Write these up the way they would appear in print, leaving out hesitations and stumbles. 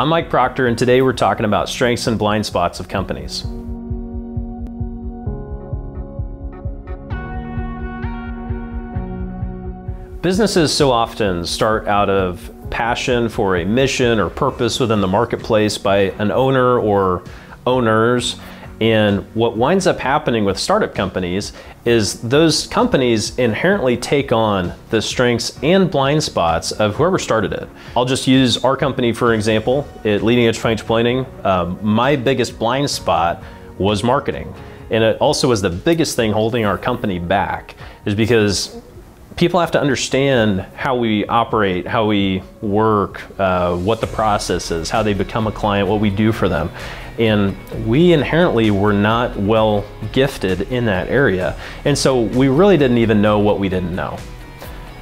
I'm Mike Proctor, and today we're talking about strengths and blind spots of companies. Businesses so often start out of passion for a mission or purpose within the marketplace by an owner or owners. And what winds up happening with startup companies is those companies inherently take on the strengths and blind spots of whoever started it. I'll just use our company for example. At Leading Edge Financial Planning, my biggest blind spot was marketing. And it also was the biggest thing holding our company back, is because people have to understand how we operate, how we work, what the process is, how they become a client, what we do for them. And we inherently were not well gifted in that area. And so we really didn't even know what we didn't know.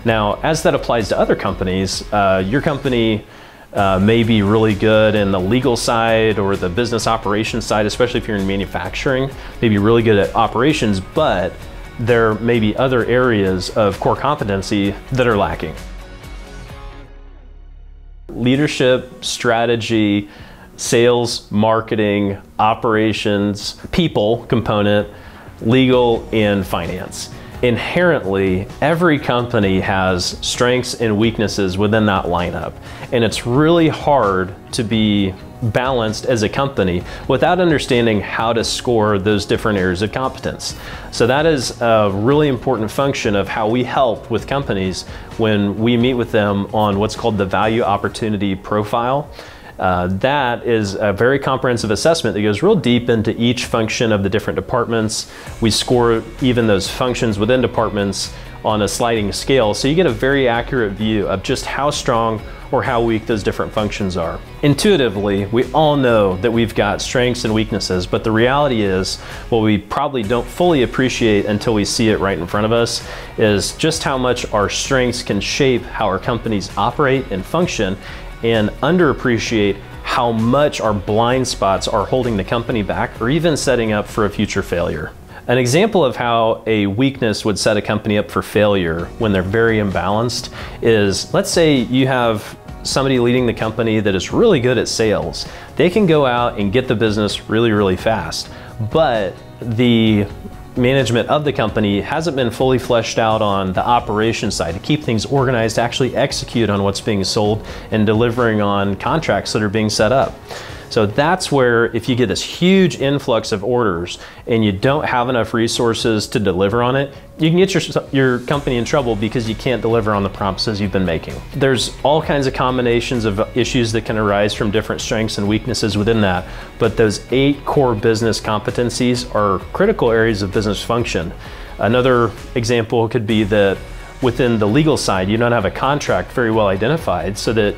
Now, as that applies to other companies, your company may be really good in the legal side or the business operations side, especially if you're in manufacturing, may be really good at operations, but there may be other areas of core competency that are lacking. Leadership, strategy, sales, marketing, operations, people component, legal, and finance. Inherently, every company has strengths and weaknesses within that lineup. And it's really hard to be balanced as a company without understanding how to score those different areas of competence. So that is a really important function of how we help with companies when we meet with them on what's called the Value Opportunity Profile. That is a very comprehensive assessment that goes real deep into each function of the different departments. We score even those functions within departments on a sliding scale, so you get a very accurate view of just how strong or how weak those different functions are. Intuitively, we all know that we've got strengths and weaknesses, but the reality is, what we probably don't fully appreciate until we see it right in front of us is just how much our strengths can shape how our companies operate and function, and underappreciate how much our blind spots are holding the company back or even setting up for a future failure. An example of how a weakness would set a company up for failure when they're very imbalanced is, let's say you have somebody leading the company that is really good at sales. They can go out and get the business really, really fast, but the management of the company hasn't been fully fleshed out on the operations side to keep things organized, to actually execute on what's being sold and delivering on contracts that are being set up. So that's where, if you get this huge influx of orders and you don't have enough resources to deliver on it, you can get your company in trouble because you can't deliver on the promises you've been making. There's all kinds of combinations of issues that can arise from different strengths and weaknesses within that, but those 8 core business competencies are critical areas of business function. Another example could be that within the legal side, you don't have a contract very well identified, so that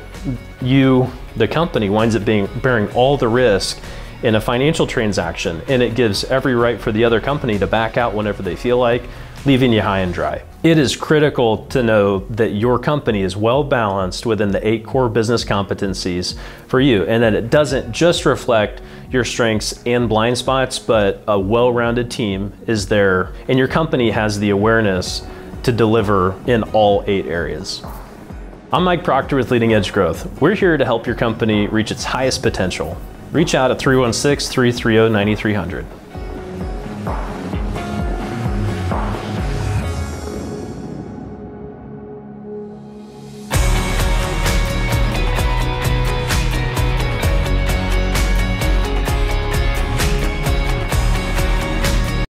you, the company, winds up bearing all the risk in a financial transaction, and it gives every right for the other company to back out whenever they feel like, leaving you high and dry. It is critical to know that your company is well balanced within the 8 core business competencies for you, and that it doesn't just reflect your strengths and blind spots, but a well-rounded team is there, and your company has the awareness to deliver in all 8 areas. I'm Mike Proctor with Leading Edge Growth. We're here to help your company reach its highest potential. Reach out at 316-330-9300.